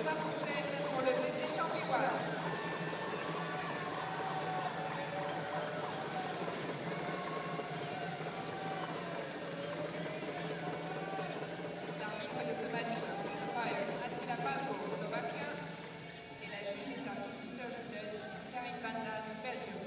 Thomas Rouxel pour le BC Chambly Oise. L'arbitre de ce match, umpire Attila Pavo, Slovaquien, et la juge sur Issy Judge, Karine Van Dahl, Belgium.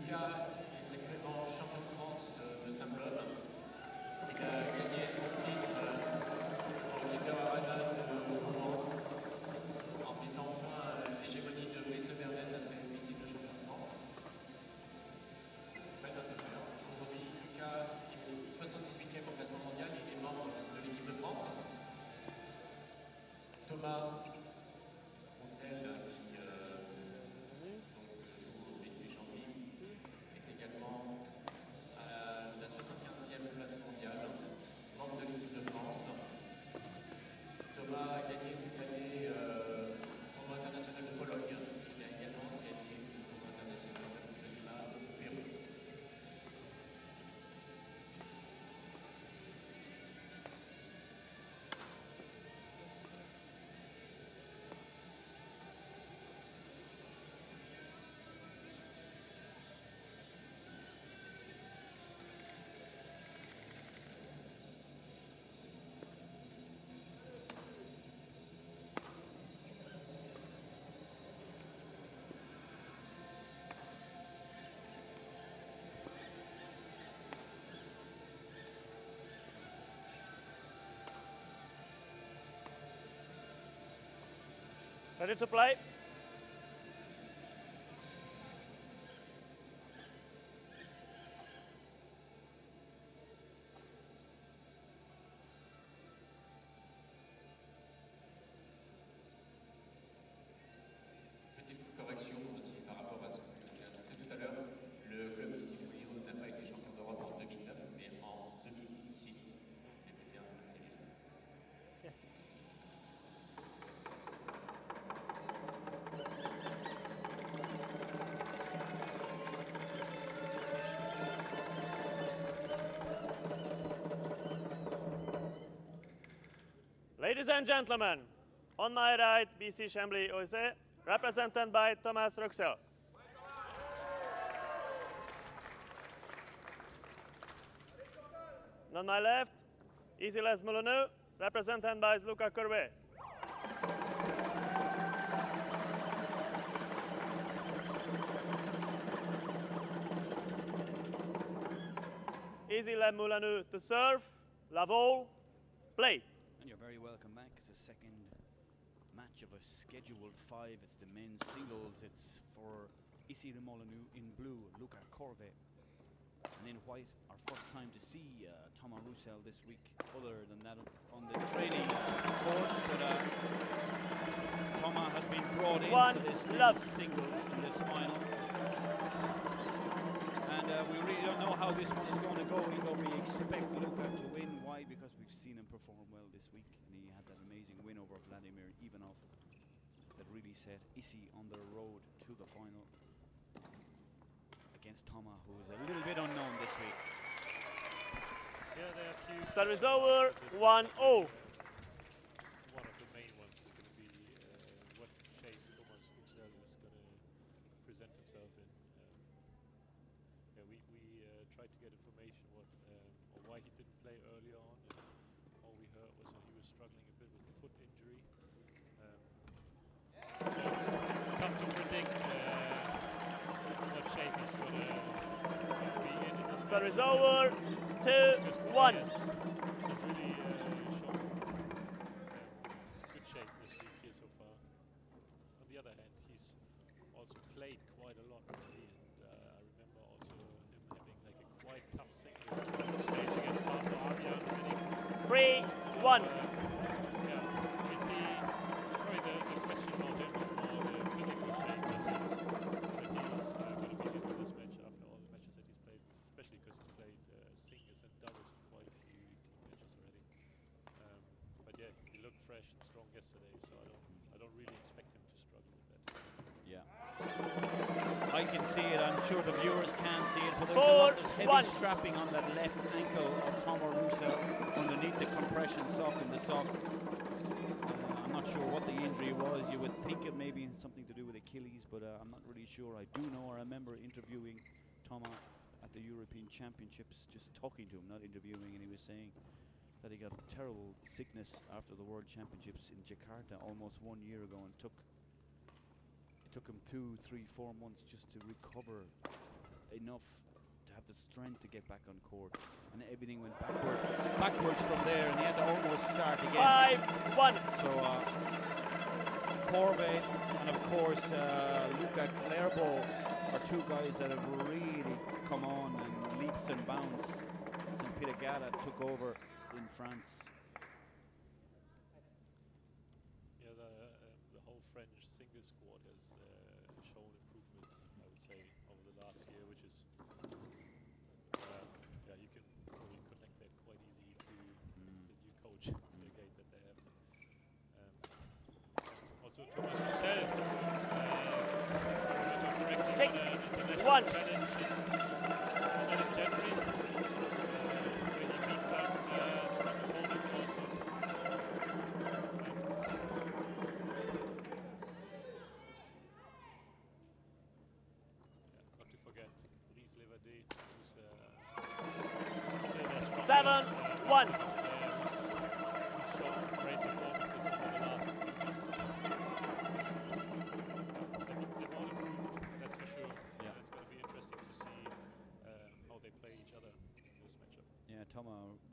Lucas est actuellement champion de France de simple homme. Il a gagné son titre au Peter Gallat de Rouen en mettant fin à l'hégémonie de Brice Bernet après le titre de champion de France. C'est pas grave, c'est bien. Aujourd'hui, Lucas est au 78e au classement mondial. Il est membre de l'équipe de France. Thomas Rouxel, qui mondial, membre de l'équipe de France. Thomas a gagné cette année le tournoi international de Pologne. Il a également gagné le tournoi international de Lima au Pérou. Ready to play? Petite correction aussi par rapport à ce que j'ai annoncé tout à l'heure. Le club BC Chambly Oise n'a pas été champion d'Europe en 2009, mais en 2006. C'était bien assez bien. Ladies and gentlemen, on my right, BC Chambly Oise, represented by Thomas Rouxel. On my left, Issy Les Moulineaux, represented by Lucas Corvée. Issy Les Moulineaux to serve, la vol, play. And you're very welcome back. It's the second match of a scheduled five. It's the men's singles. It's for Issy Les Moulineaux in blue, Lucas Corvée. And in white, our first time to see Thomas Rouxel this week, other than that on the training course. But Thomas has been brought in for this men's singles in this final. And we really don't know how this one is going to go, even though we expect Lucas to win. Why? Because we've seen him perform well this week, and he had that amazing win over Vladimir Ivanov that really set Issy on the road to the final against Thomas, who is a little bit unknown this week. Yeah, they have few service over 1-0. One of the main ones is going to be what shape Thomas Rouxel is going to present himself in. We tried to get information what or why he didn't play earlier on, and all we heard was that he was struggling a bit with the foot injury. It's tough to predict Soccer is over. 2-1. I can see it, I'm sure the viewers can see it, but there's a lot of heavy strapping on that left ankle of Thomas Rouxel underneath the compression sock and the sock. I'm not sure what the injury was. You would think it may be something to do with Achilles, but I'm not really sure. I do know, I remember interviewing Thomas at the European Championships, just talking to him, not interviewing, and he was saying that he got terrible sickness after the World Championships in Jakarta almost 1 year ago, and took him 2, 3, 4 months just to recover enough to have the strength to get back on court, and everything went backwards from there, and he had to almost start again. 5-1. So Corvée and of course Luca Claerbout are two guys that have really come on and leaps and bounds since Peter Gallat took over in France.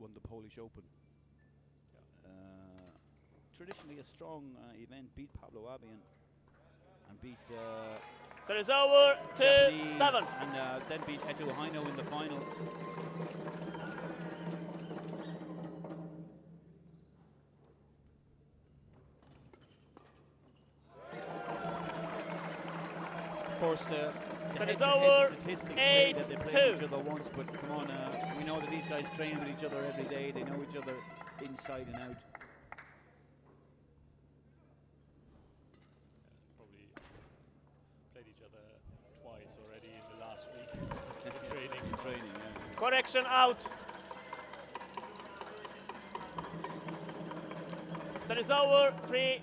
Won the Polish Open. Yeah. Traditionally a strong event, beat Pablo Abian and beat... so it's over, 2-7. And then beat Eto Haino in the final. Of course, it's over, 8-2. But come on, we know that these guys train with each other every day. They know each other inside and out. Probably played each other twice already in the last week. Training. Yeah. Correction out. Set is over, 3-8.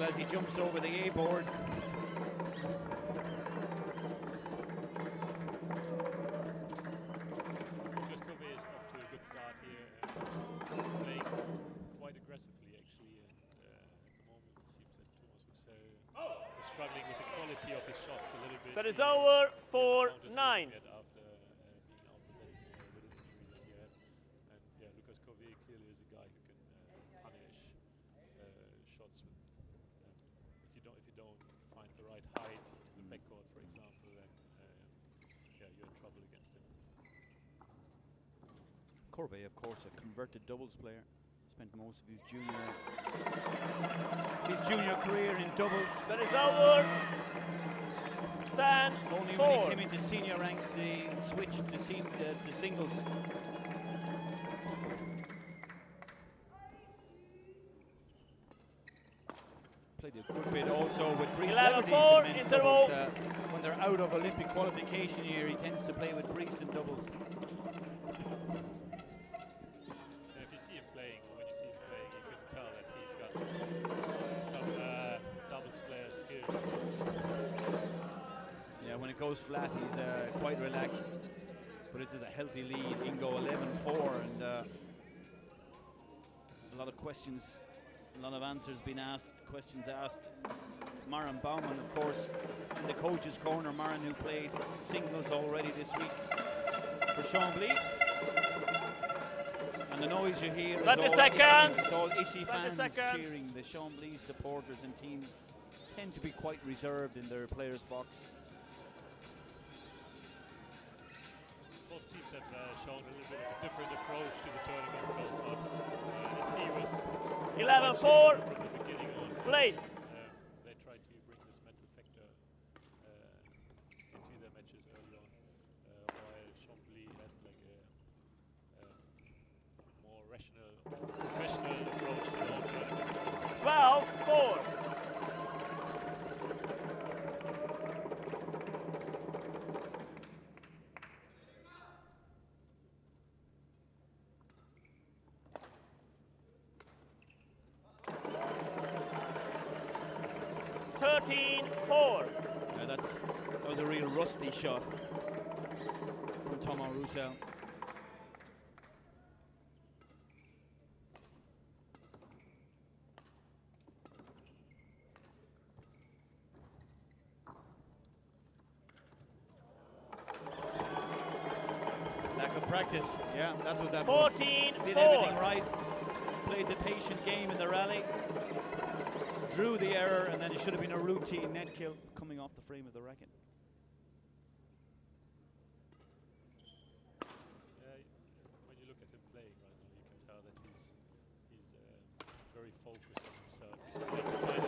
As he jumps over the A board. Lucas Corvée is off to a good start here, playing quite aggressively actually, and at the moment it seems that Thomas Rouxel is struggling with the quality of his shots a little bit. So it's over 4-9. Corvée, of course, a converted doubles player. Spent most of his junior career in doubles. That is over. 10-4. Only when he came into senior ranks, they switched to singles. Played a good bit also with Greece. 11-4 in doubles. When they're out of Olympic qualification year, he tends to play with Greece in doubles. Doubles player skills. goes flat, he's quite relaxed. But it is a healthy lead, Ingo 11-4, and a lot of questions, a lot of answers being asked, questions asked. Marin Baumann, of course, in the coach's corner. Marin, who played singles already this week for Chambly. And the noise you hear is all Issy fans cheering. The Chambly supporters and team tend to be quite reserved in their players' box. Both teams have shown a little bit of a different approach to the tournament so far. The 11-4, play. They tried to bring this mental factor into their matches early on, while Chambly had like a more rational, professional approach to the tournament. 12-4. That was a real rusty shot from Thomas Rouxel. Lack of practice. Yeah, that's what that 14 was. Did everything right. Played the patient game in the rally. Drew the error, and then it should have been a routine net kill coming off the frame of the racket. When you look at him playing right now, you can tell that he's very focused on himself. He's trying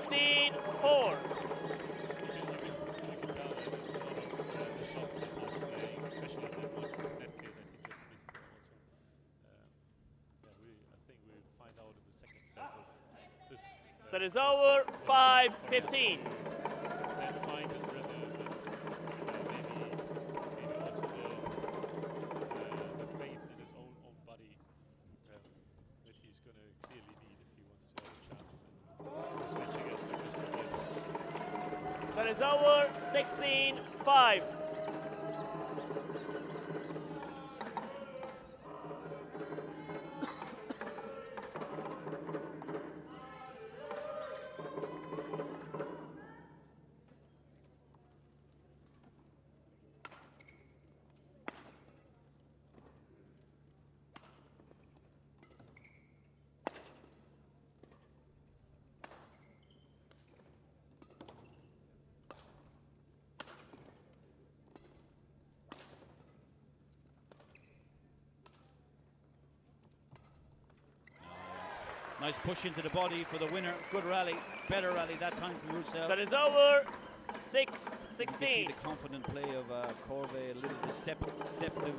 to find his rhythm. 15-4. You can tell that the shots that he's playing, especially on that one net kill that he just missed also. I think we'll find out in the second set of this. Set is over, 5-15. That is over, 16-5. Nice push into the body for the winner. Good rally, better rally that time from Rouxel. That is over, 6-16. You see the confident play of Corvée, a little deceptive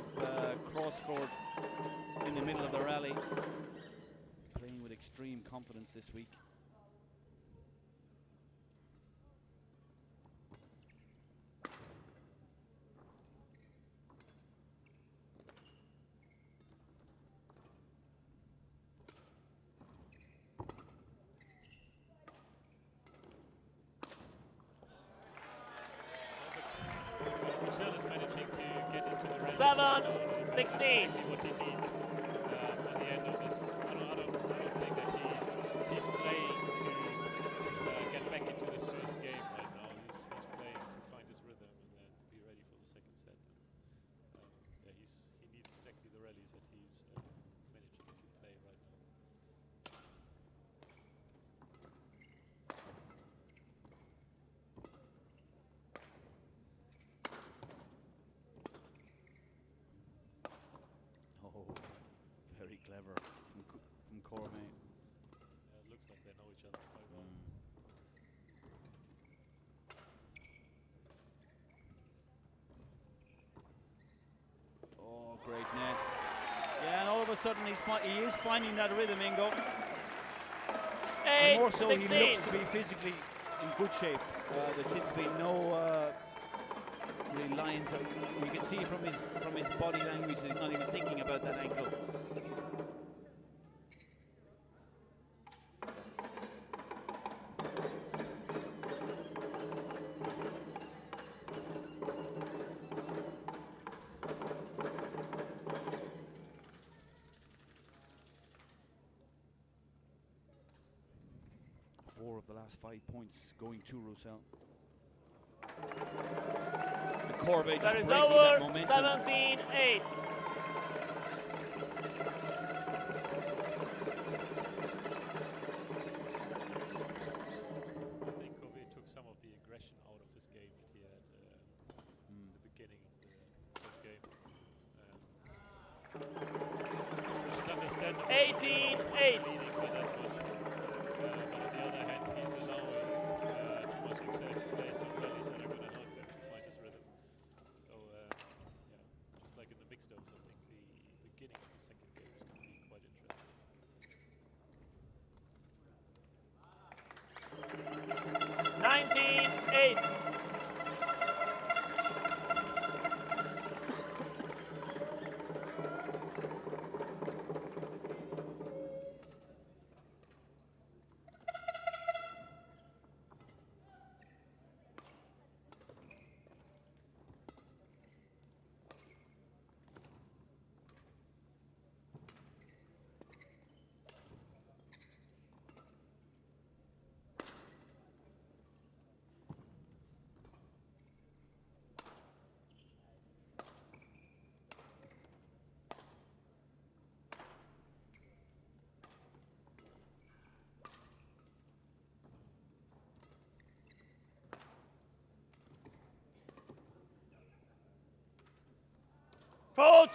cross-court in the middle of the rally. Playing with extreme confidence this week. What he needs at the end of this. I don't think that he's playing to get back into this first game right now. He's playing to find his rhythm and then be ready for the second set. Yeah, he needs exactly the rallies that he's managing to play right now. Very clever from Corvée. It looks like they know each other quite well. Oh, great net. Yeah, and all of a sudden he is finding that rhythm, Ingo. And more so, 16. He looks to be physically in good shape. There seems to be no reliance. You can see from his body language that he's not even thinking about that ankle. last 5 points going to Rouxel. Corvée that is over, 17-8. Fault!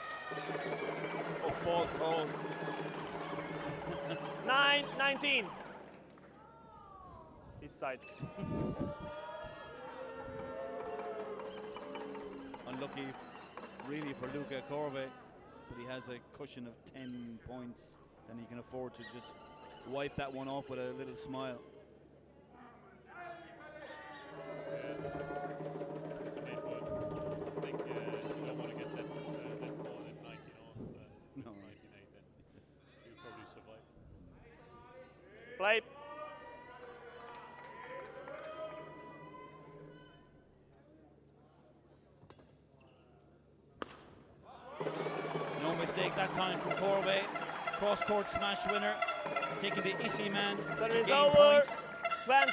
Oh, fault, fault. 9-19. This side. Unlucky, really, for Luca Corvée, but he has a cushion of 10 points, and he can afford to just wipe that one off with a little smile. Court smash winner, taking the Issy man. So it is over, 20,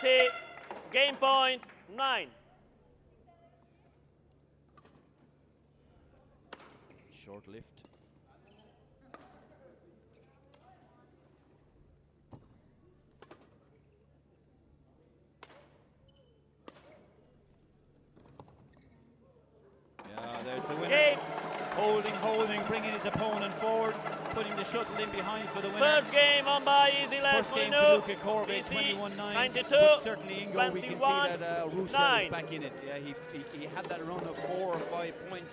game point, 9. Short lift. Yeah, there's the winner. Game. Holding, holding, bringing his opponent forward, putting the shuttle in behind for the winner. First game on by Issy Les Moulineaux, BC 92, certainly Ingo, we can see that Rouxel is back in it. Yeah, he had that run of 4 or 5 points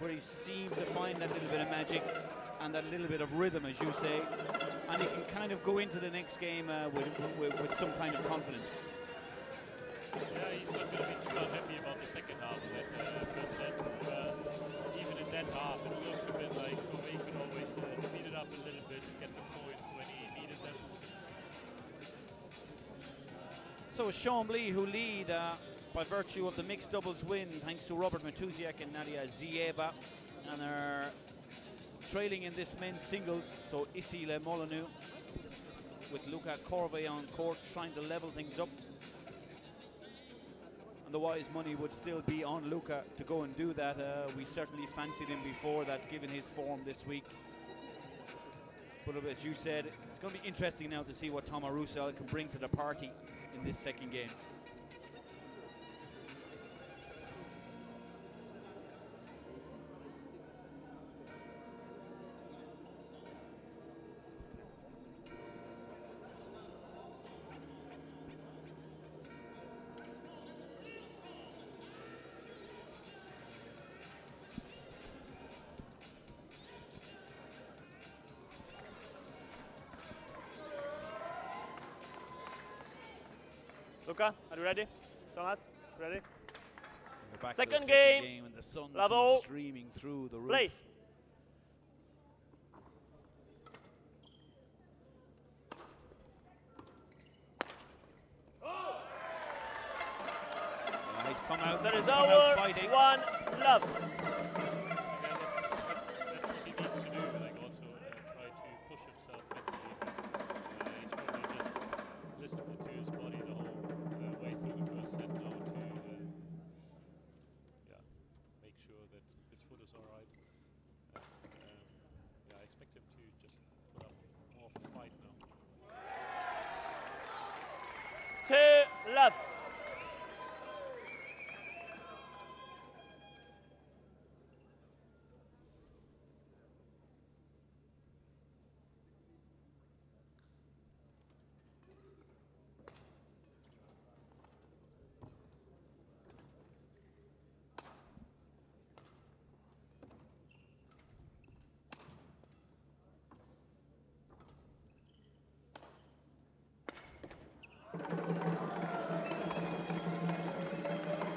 where he seemed to find that little bit of magic and that little bit of rhythm, as you say, and he can kind of go into the next game with some kind of confidence. Yeah, he's not going to be too unhappy about the second half of that first set. Even in that half, it looked a bit like Corvée could always speed it up a little bit and get the points when he needed them. So Sean Lee, who lead by virtue of the mixed doubles win, thanks to Robert Matusiak and Nadia Zieba, and are trailing in this men's singles. So Issy Les Moulineaux with Luca Corvée on court, trying to level things up. Otherwise, money would still be on Luca to go and do that. We certainly fancied him before that, given his form this week. But as you said, it's going to be interesting now to see what Thomas Rouxel can bring to the party in this second game. Luca, are you ready? Thomas, ready? Second game, and the sun level streaming through the roof. Play. Oh. Yeah, he's come out. That is over. One love. sure that his foot is all right. And, yeah, I expect him to just put up more of a fight now. 2-love.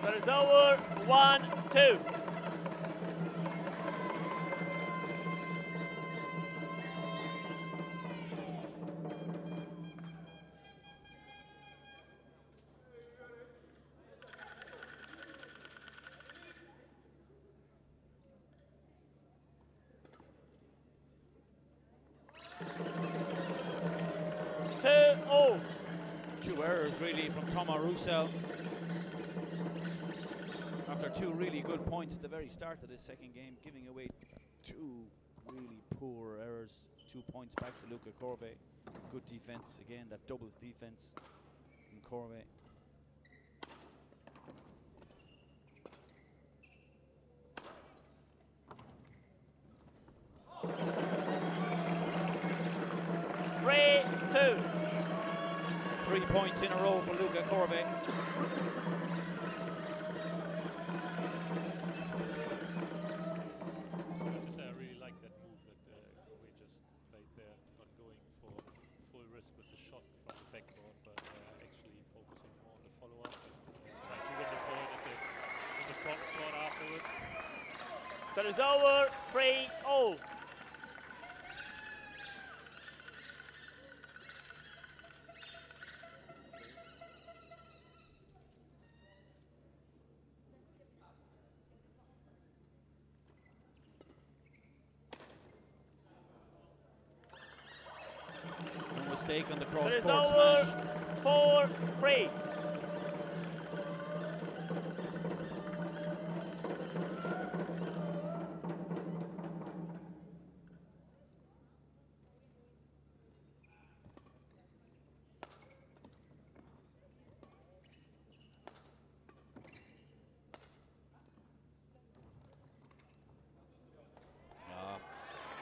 So it's over 1-2. Two errors really from Thomas Rouxel. Two really good points at the very start of this second game, giving away two really poor errors. 2 points back to Lucas Corvée. Good defense again, that doubles defense in Corvée. Three, 2. 3 points in a row for Lucas Corvée. So it's over 3-0. No mistake on the cross. So it's over 4-3.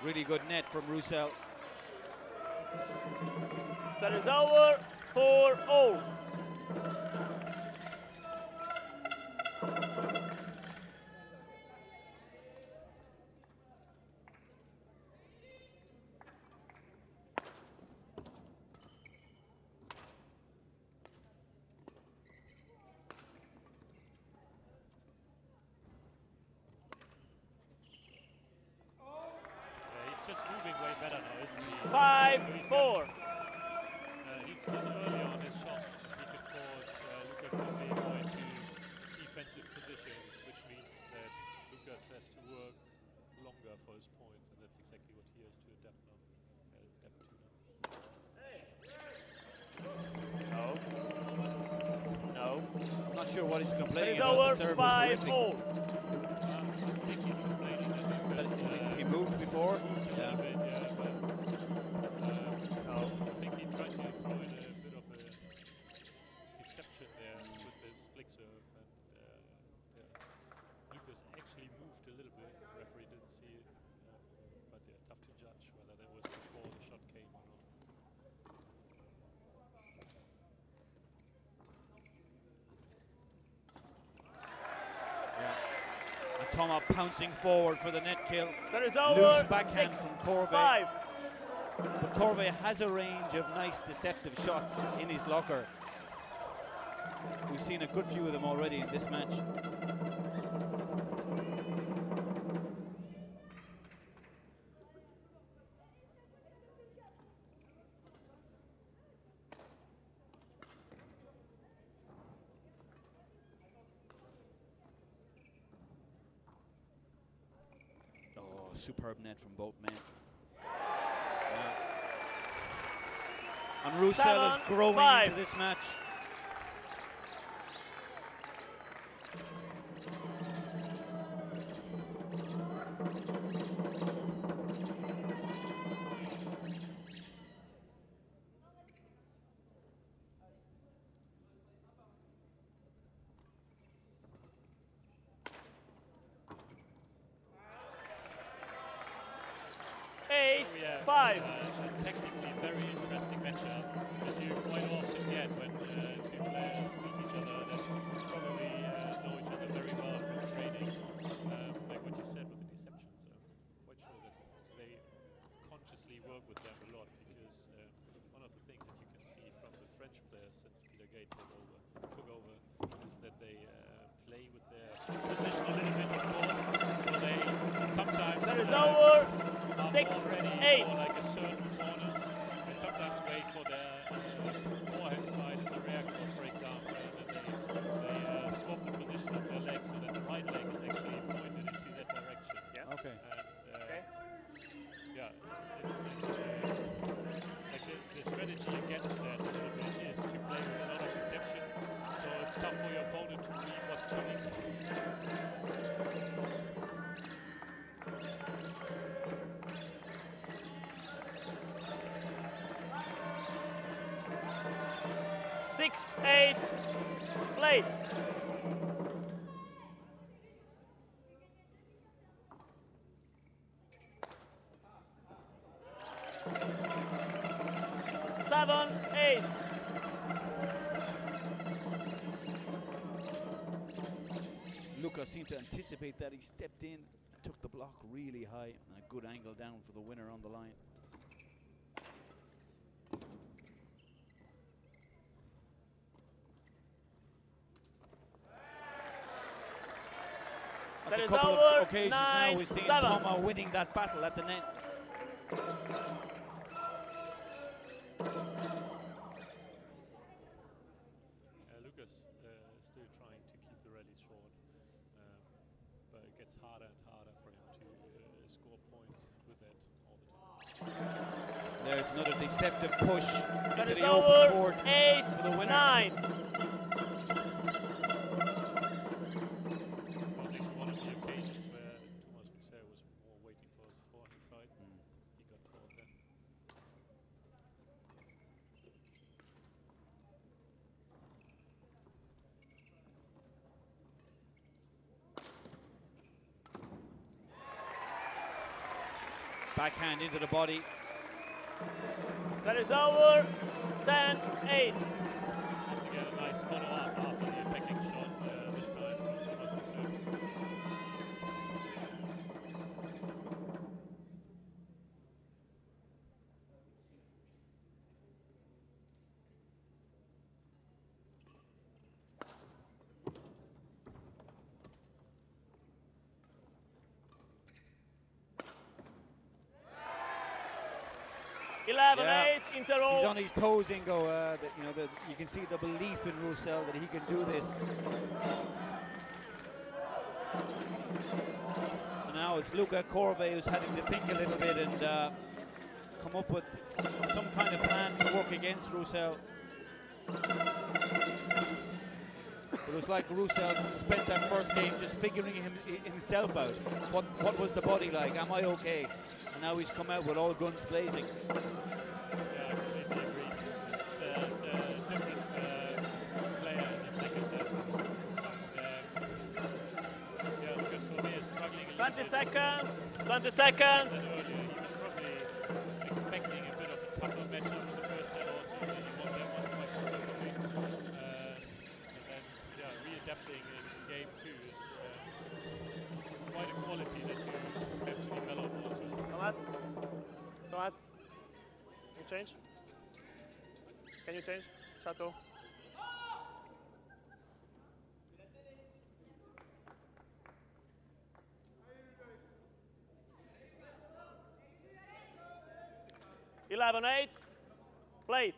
Really good net from Rouxel. Set is over, 4-0. Just moving way better now, isn't he? 5-4. He's early on his shots. He could force Lucas Corvée into defensive positions, which means that Lucas has to work longer for his points, and that's exactly what he has to adapt now. No. I'm not sure what he's complaining about. It's over 5-0. He moved before. Thomas pouncing forward for the net kill. So it's over 6-5. But Corvée has a range of nice deceptive shots in his locker. We've seen a good few of them already in this match. Superb net from both men. Yeah. And Rouxel is growing into this match. 5. Technically, very interesting matchup, as you quite often get when two players meet each other that probably know each other very well from training. Like what you said with the deceptions, I'm quite sure that they consciously work with them a lot, because one of the things that you can see from the French players since Peter Gallat took over is that they play with their position a little bit more. So they sometimes... That is over! 6-8. Like a certain corner. They sometimes wait for their forehand side and the rear cross, for example, and they swap the position of their legs so that the right leg is actually pointed into that direction. Yeah. Okay. And, yeah. Like the strategy against that a little bit is to play with a lot of deception, so it's tough for your opponent to read what's coming. Eight, play. Luca seemed to anticipate that. He stepped in, took the block really high, and a good angle down for the winner on the line. That is over. 9-7. Thomas winning that battle at the net. Lucas is still trying to keep the rally short, but it gets harder and harder for him to score points with that all the time. There's another deceptive push. That is over. 8-9. Backhand into the body. That is over. 10-8. That's again a nice follow up after the attacking shot this time. He's on his toes, Ingo. You can see the belief in Rouxel that he can do this. And now it's Lucas Corvée who's having to think a little bit and come up with some kind of plan to work against Rouxel. It was like Rouxel spent that first game just figuring himself out. What was the body like? Am I okay? And now he's come out with all guns blazing. Seconds, 20 seconds. He was probably expecting a bit of a tougher matchup in the first set also, and he won that one quite comfortably. And then readapting in game two is quite a quality that you have to develop also. Thomas, can you change? Can you change? Chateau. Seven, 8, play.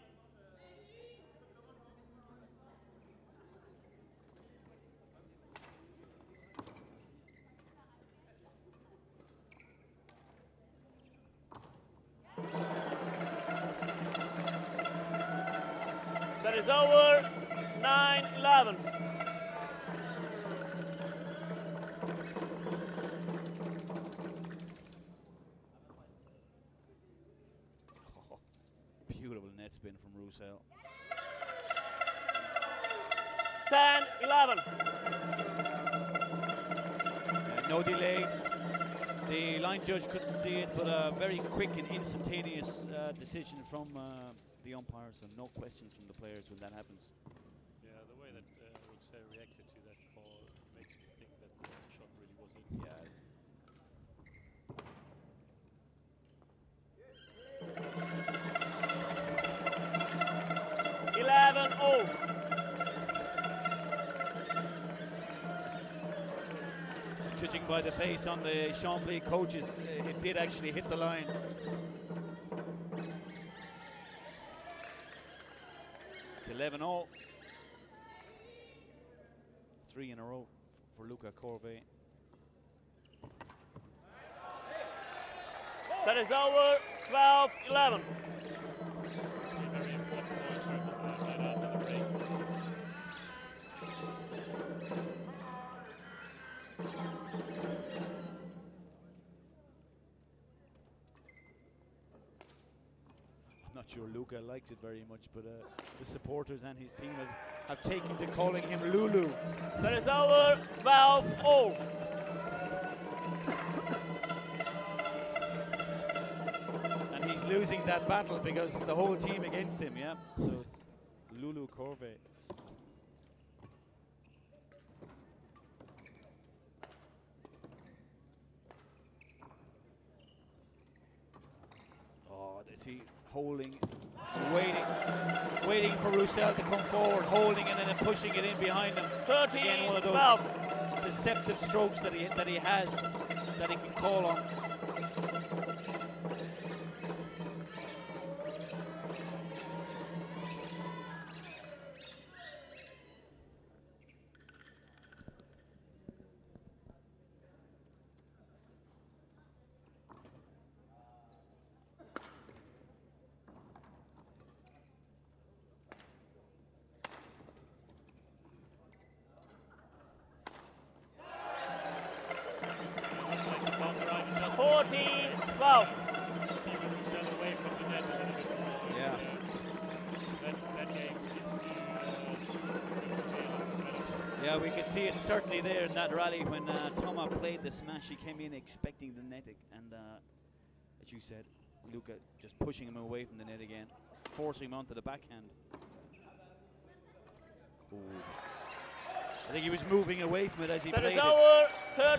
That is over. 9-11. Spin from Rouxel. 10-11. No delay. The line judge couldn't see it, but a very quick and instantaneous decision from the umpires, and no questions from the players when that happens. Yeah, the way that Rouxel reacted to that call makes me think that the shot really was it. Yeah. Judging by the face on the Chambly coaches, it did actually hit the line. It's 11-0. Three in a row for Lucas Corvée. Set is over, 12-11. Sure, Luca likes it very much, but the supporters and his team have taken to calling him Lulu. That is our 12-0. And he's losing that battle because the whole team against him, yeah? So it's Lulu Corvée. Oh, is he holding, waiting for Rouxel to come forward, holding and then pushing it in behind him. 13. Again, one of those deceptive strokes that he has, that he can call on. Yeah, we could see it certainly there in that rally when Thomas played the smash. He came in expecting the net, and as you said, Luca just pushing him away from the net again, forcing him onto the backhand. Ooh. I think he was moving away from it as he played it. That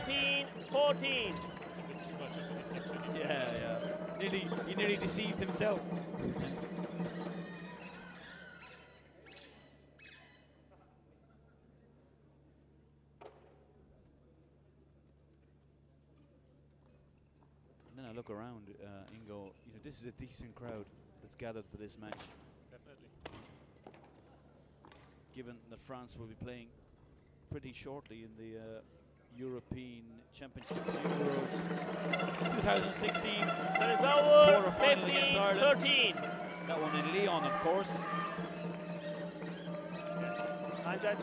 is over, 13-14. Yeah, yeah. He nearly deceived himself. Look around, Ingo, you know, this is a decent crowd that's gathered for this match. Definitely. Given that France will be playing pretty shortly in the European Championship Euros 2016. That is our 15-13. That one in Lyon, of course. Hi, Judge.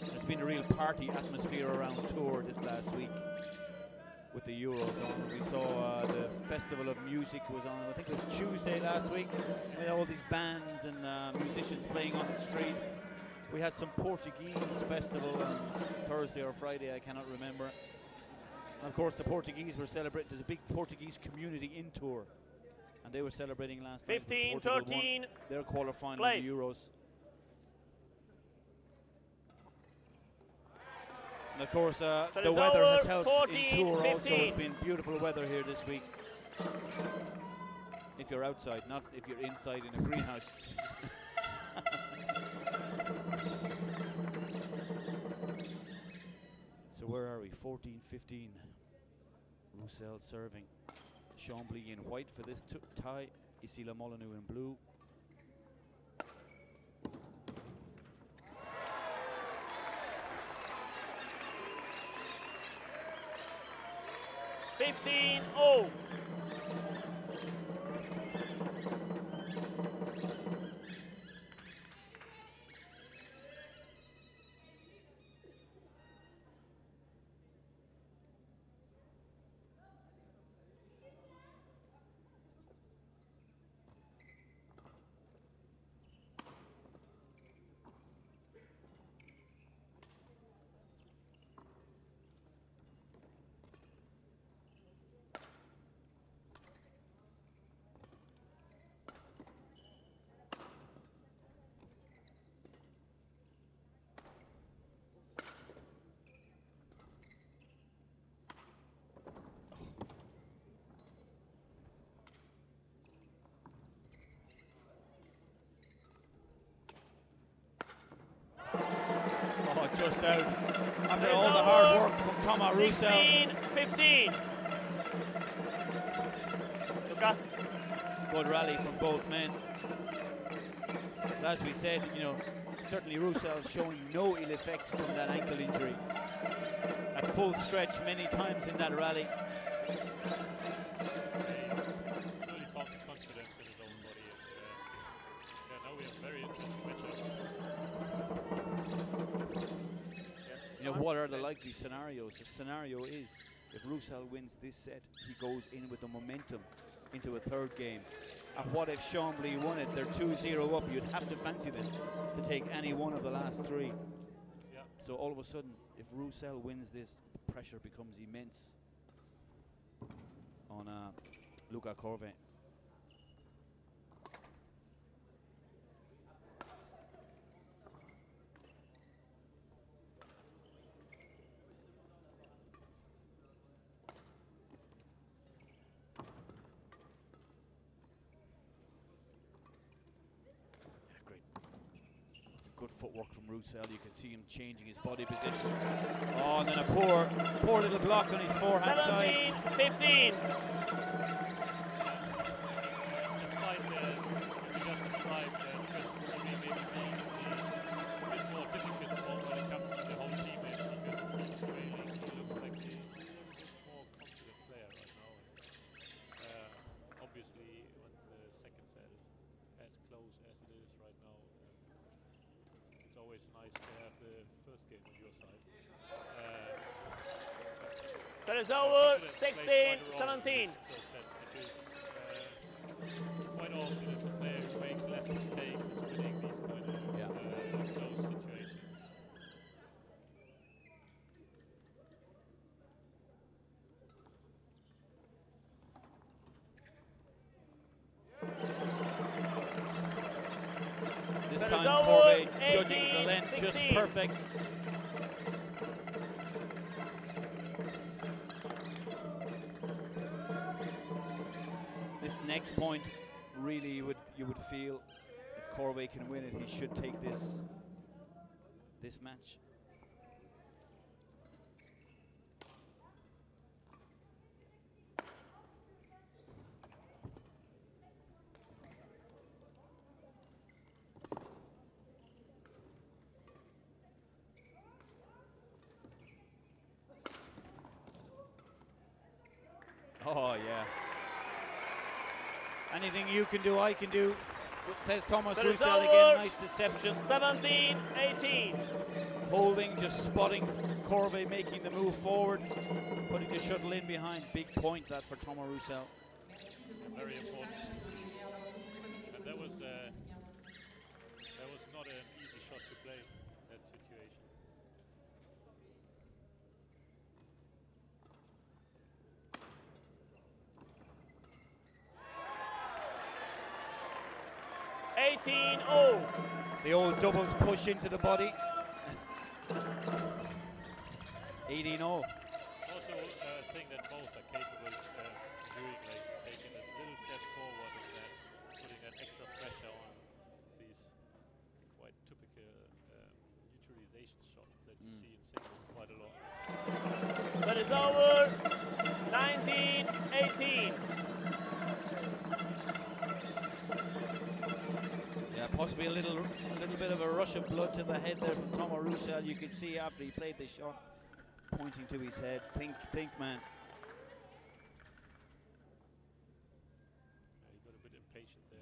It's been a real party atmosphere around tour this last week. With the Euros on, we saw the Festival of Music was on. I think it was Tuesday last week. With all these bands and musicians playing on the street. We had some Portuguese festival on Thursday or Friday, I cannot remember. And of course, the Portuguese were celebrating. There's a big Portuguese community in Tours, and they were celebrating last night. 15-13. Their quarterfinal in the Euros. And of course, the weather has helped in Tours also. It's been beautiful weather here this week. If you're outside, not if you're inside in a greenhouse. So where are we? 14-15. Rouxel serving. Chambly in white for this tie. Issy Les Moulineaux in blue. just out. After all the hard work from Thomas Rouxel. 16-15. Luca. Good rally from both men. But as we said, you know, certainly Rouxel's showing no ill effects from that ankle injury. At full stretch many times in that rally. What are the likely scenarios? The scenario is, if Rouxel wins this set, he goes in with the momentum into a third game. And what if Chambly won it? They're 2-0 up. You'd have to fancy them to take any one of the last three. Yeah. So all of a sudden, if Rouxel wins this, the pressure becomes immense on Lucas Corvée. Footwork from Rouxel, you can see him changing his body position. Oh, and then a poor little block on his forehand side. 17-15. That is over, 16-17. Quite often it's a player who makes less mistakes as winning these kind of close situations. This time Corvée judging the length just perfect. Next point, really, you would feel if Corvée can win it, he should take this match. Oh yeah. Anything you can do, I can do, says Thomas Rouxel again. Nice deception. 17-18. Holding, just spotting Corvée making the move forward, putting the shuttle in behind. Big point that for Thomas Rouxel. Very important. And that was not an easy shot to play. That situation. The old doubles push into the body. 18-0. Also a thing that both are capable of doing, like taking this little step forward and then putting that extra pressure on these quite typical neutralization shots that you see in singles quite a lot. That is over, 19-18. Possibly a little bit of a rush of blood to the head there from Thomas Rouxel. You could see after he played the shot, pointing to his head. Think, man. He got a bit impatient there.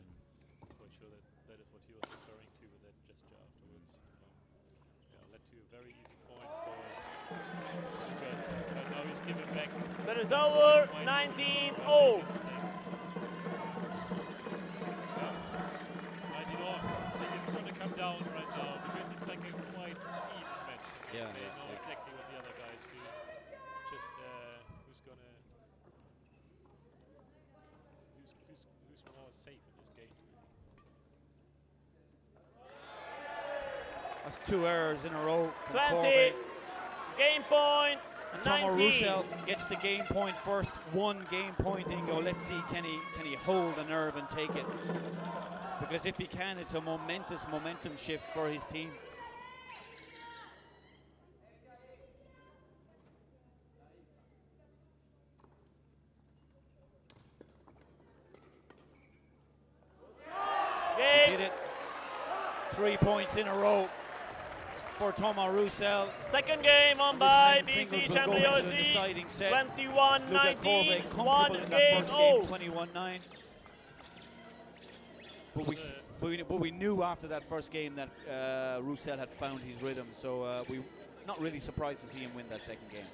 I'm quite sure that is what he was referring to with that gesture afterwards. Led to a very easy point for Lucas. But now he's given back. Set is over, 19-0. Down right now, because it's like a quite even match. They know exactly what the other guys do. Just who's more safe in this game. That's two errors in a row. 20. Game point. And 19. Thomas Rouxel gets the game point first. One game point in go. Let's see, can he hold the nerve and take it? Because if he can, it's a momentous momentum shift for his team. 5 points in a row for Thomas Rouxel. Second game on by BC Chambly Oise, 21-19, 1-0. 21-9. But we knew after that first game that Rouxel had found his rhythm, so we not really surprised to see him win that second game.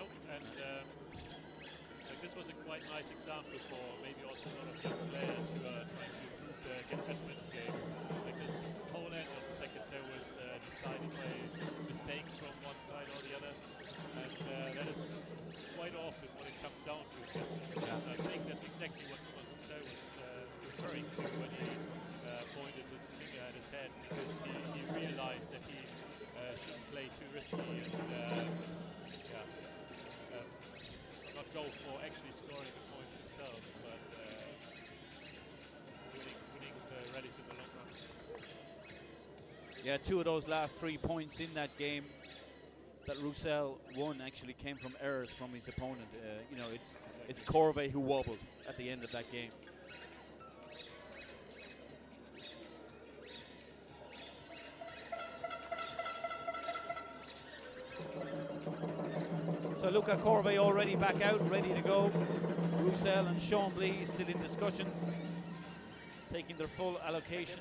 Oh, and this was a quite nice example for maybe also a lot of young players who are trying to get better in the game. Like this whole end of the second set was decided by mistakes from one side or the other, and that is quite often what it comes down to. And I think that's exactly what Rouxel was referring to when he pointed his finger at his head, because he realized that he shouldn't play too risky and not go for actually scoring the points itself, but winning the rallies in the long run. Yeah, two of those last 3 points in that game that Rouxel won actually came from errors from his opponent. You know, it's Corvée who wobbled at the end of that game. So Lucas Corvée already back out, ready to go. Rouxel and Sean Lee still in discussions, taking their full allocation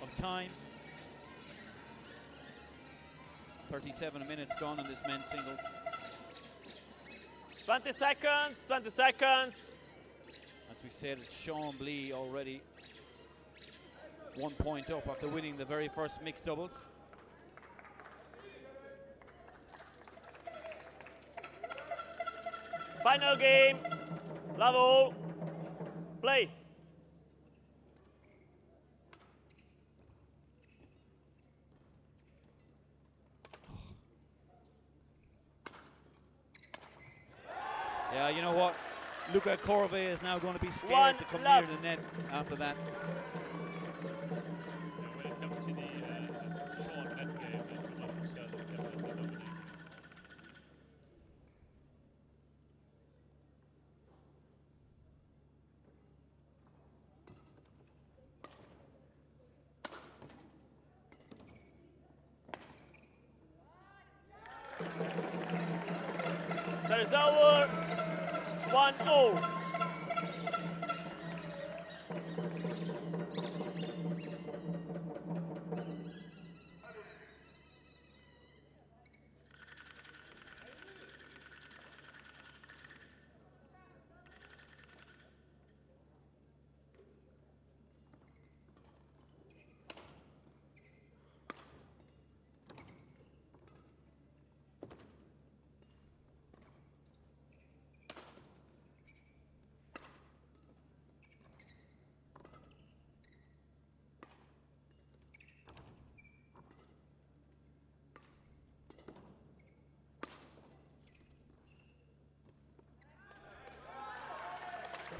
of time. 37 minutes gone on this men's singles. 20 seconds, 20 seconds. As we said, Sean Lee already 1 point up after winning the very first mixed doubles. Final game, bravo, play. Yeah, you know what? Luca Corvée is now going to be scared to come near the net after that. It's over, 1-0.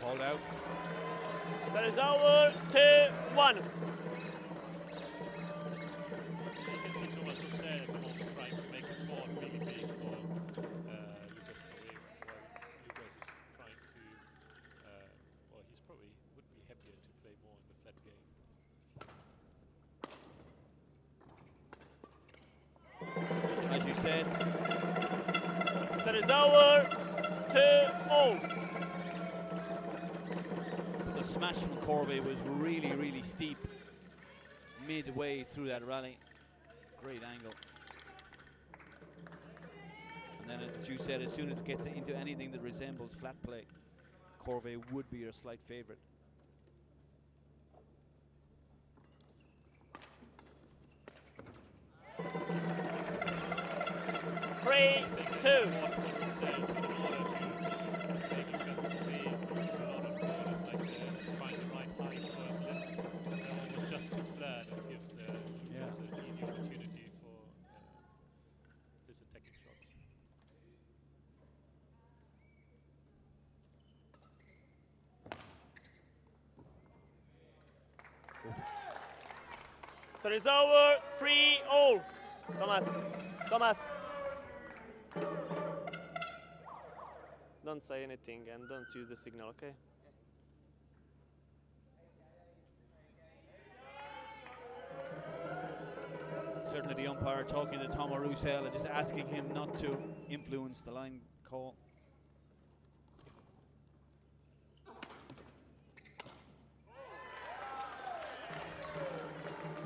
Hold out. That is over, 2-1. You can see Thomas Rouxel at the moment trying to make the score really big for Lucas Corvée. Lucas is trying to, well, he's probably would be happier to play more in the flat game. As you said, that is over, 2-0. Smash from Corvée was really, really steep midway through that rally. Great angle. And then, as you said, as soon as it gets into anything that resembles flat play, Corvée would be your slight favorite. Three, two. So it's over, 3-0. Thomas. Don't say anything and don't use the signal, okay? talking to Thomas Rouxel and just asking him not to influence the line call.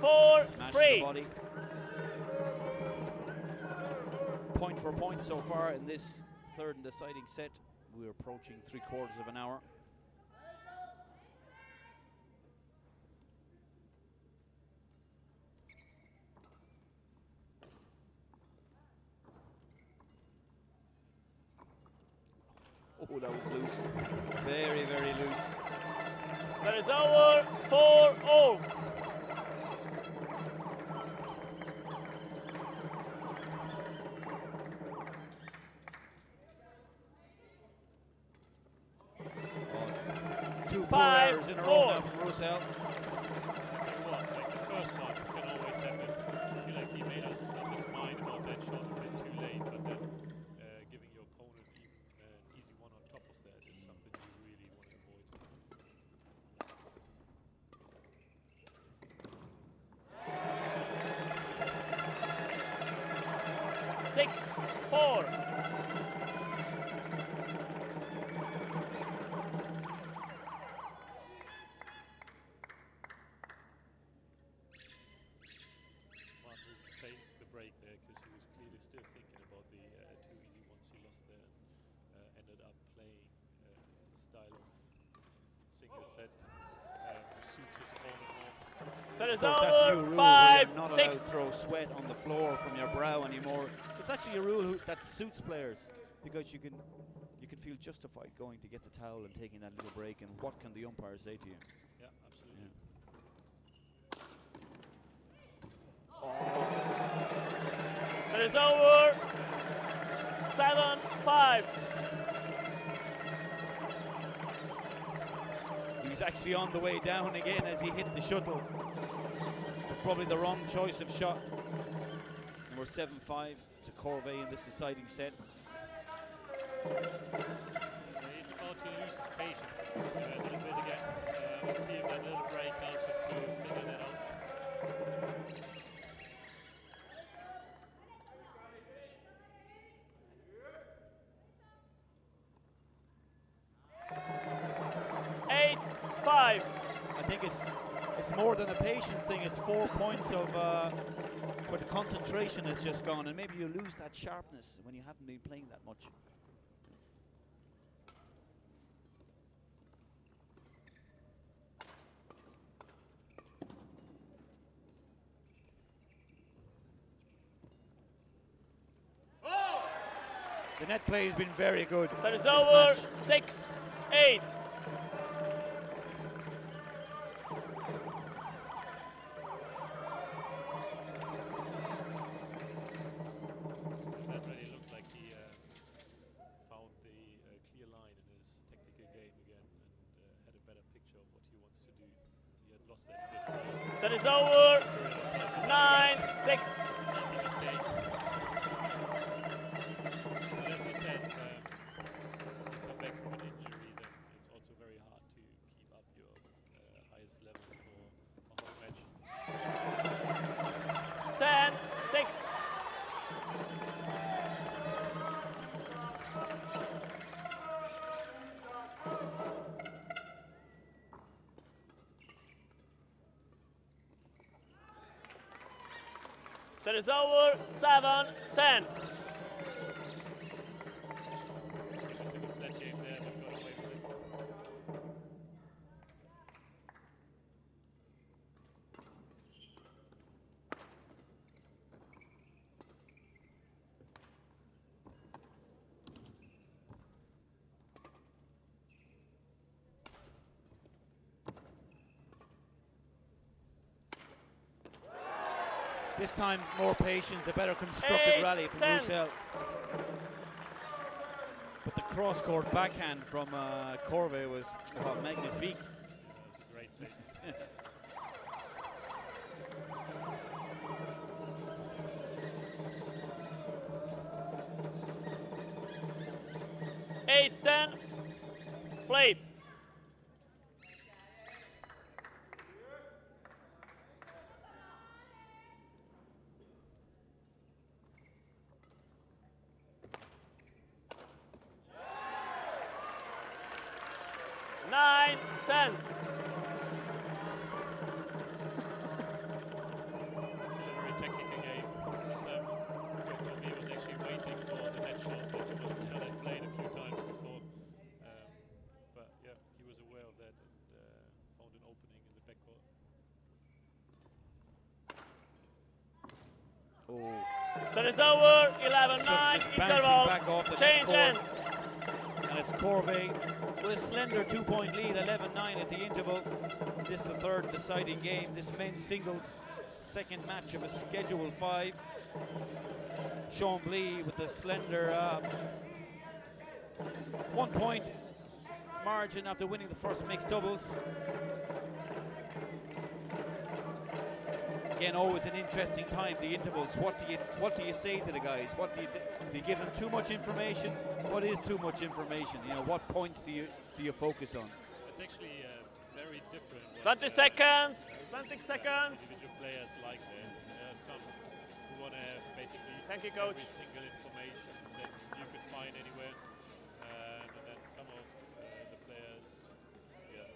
Four, match three. The body. Point for point so far in this third and deciding set. We're approaching 3/4 of an hour. Oh, that was loose. Very, very loose. That is our 4-0. So it's over, 5-6. Throw sweat on the floor from your brow anymore. It's actually a rule that suits players, because you can feel justified going to get the towel and taking that little break. And what can the umpire say to you? Yeah, absolutely. Yeah. Oh. So it's over, 7-5. He's actually on the way down again as he hit the shuttle. Probably the wrong choice of shot. And we're 7-5 to Corvée in this deciding set. He's about to lose his patience a little bit again. We'll see if that little break helps him to figure that out. More than a patience thing, it's 4 points of where the concentration has just gone, and maybe you lose that sharpness when you haven't been playing that much. Oh! The net play has been very good. That is over, 6-8. Set is over, 7-10. This time, more patience, a better constructed rally from Rouxel. But the cross-court backhand from Corvée was magnifique. That was a great thing. Stand. So it's over, 11-9, interval, change ends. And it's Corvée with a slender 2-point lead, 11-9 at the interval. This is the third deciding game, this men's singles, second match of a scheduled 5. Sean Lee with a slender 1-point margin after winning the first mixed doubles. Again, always an interesting time, the intervals. What do you say to the guys? What do you give them too much information? What is too much information? You know, what points do you focus on? It's actually very different. 20 seconds. 20 seconds. Individual players like that. Some who want to have basically thank you, coach. Every single information that you could find anywhere, and then some of the players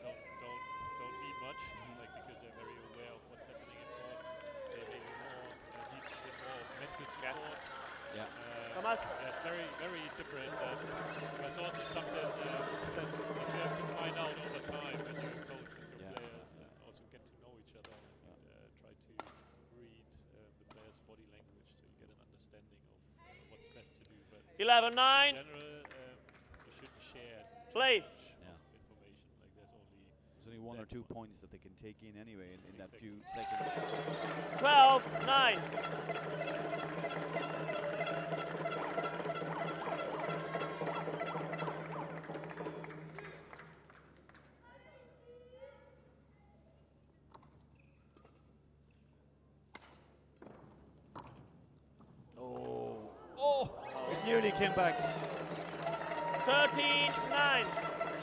don't need much, like because they're very aware of what's happening. Yeah. Thomas? Yeah, it's very, very different. But it's also something that you have to find out all the time when you coach with your players and also get to know each other and try to read the players' body language so you get an understanding of what's best to do. But 11-9. In general, you shouldn't share play. Only one or two points that they can take in anyway in that few seconds. 12-9. Oh, it nearly came back. 13-9.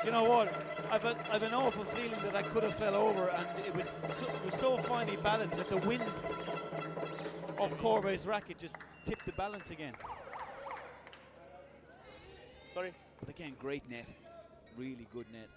You know what? I've an awful feeling that I could have fell over, and it was so finely balanced that the wind of Corvée's racket just tipped the balance again. Sorry. But again, great net. Really good net.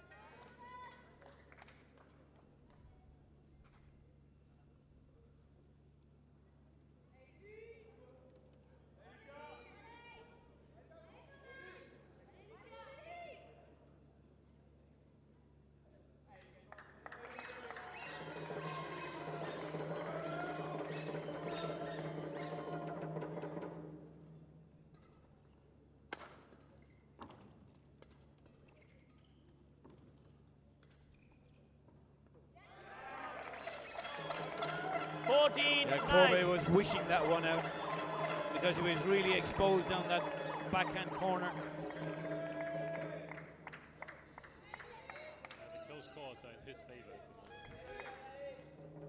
Yeah, Corvée was wishing that one out because he was really exposed on that backhand corner. The close calls are in his favour.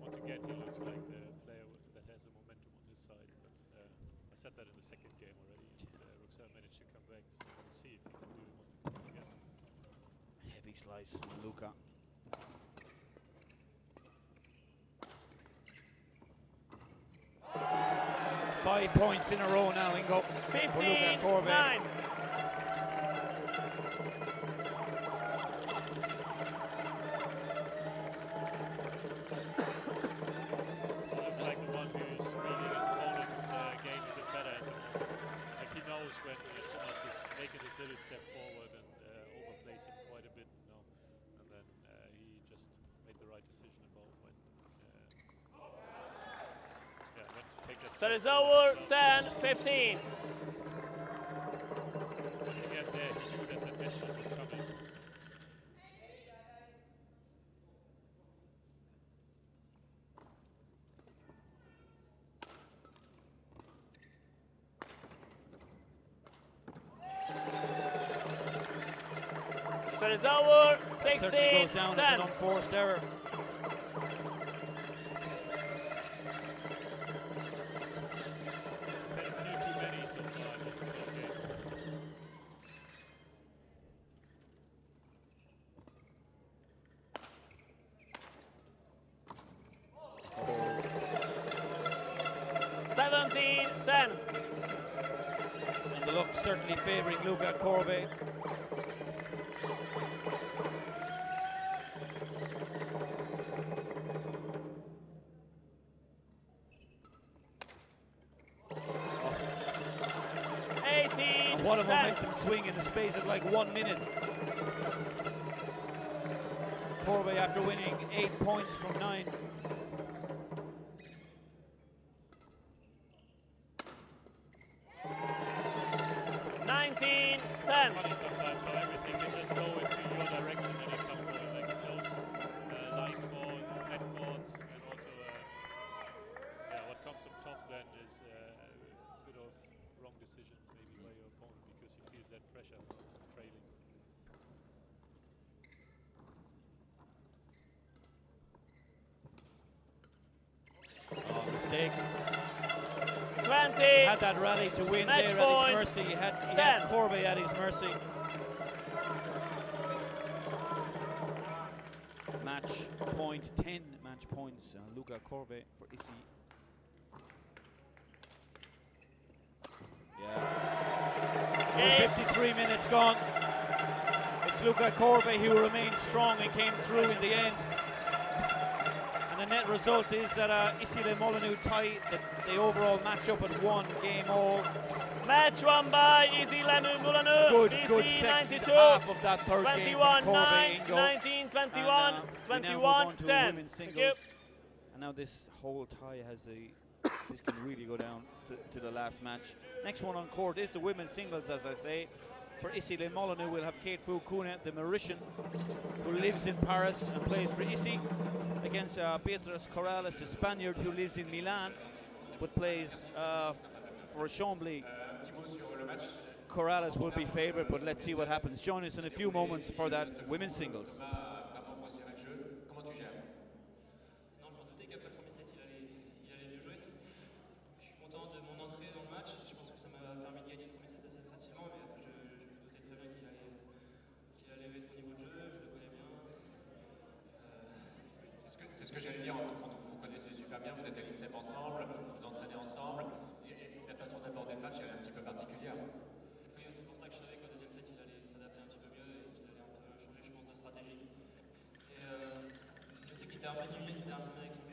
Once again, he looks like the player that has the momentum on his side. But, I said that in the second game already, and Rouxel managed to come back. So we'll see if he can do it once again. Heavy slice from Luca. Five points in a row now, Ingo. 15-9. Looks like the one who's reading his opponent's game is better at the moment. Like he knows when Thomas is making this little step forward and overplays him quite a bit, you know, and then he just made the right decision about when. So it's over, 10-15. So it's over, 16-10. Unforced error. Favoring Lucas Corvée. man can swing in the space of like 1 minute. Corvée, after winning 8 points from 9. Had that rally to win there at his mercy. He had Corvée at his mercy. Match point 10 match points. Luca Corvée for Issy. Yeah. 53 minutes gone. It's Luca Corvée who remained strong and came through in the end. The net result is that Issy Les Moulineaux tie the overall matchup at 1 game all. Match won by Issy Les Moulineaux. Good second half of that third game. 21-9, 19-21, 21-10. Thank you. And now this whole tie has this can really go down to the last match. Next one on court is the women's singles, as I say. For Issy Les Moulineaux, we'll have Kate Boukoune, the Mauritian, who lives in Paris and plays for Issy, against Pietras Corrales, a Spaniard who lives in Milan, but plays for Chambly. Corrales will be favored, but let's see what happens. Join us in a few moments for that women's singles. C'était un peu difficile, c'était un certain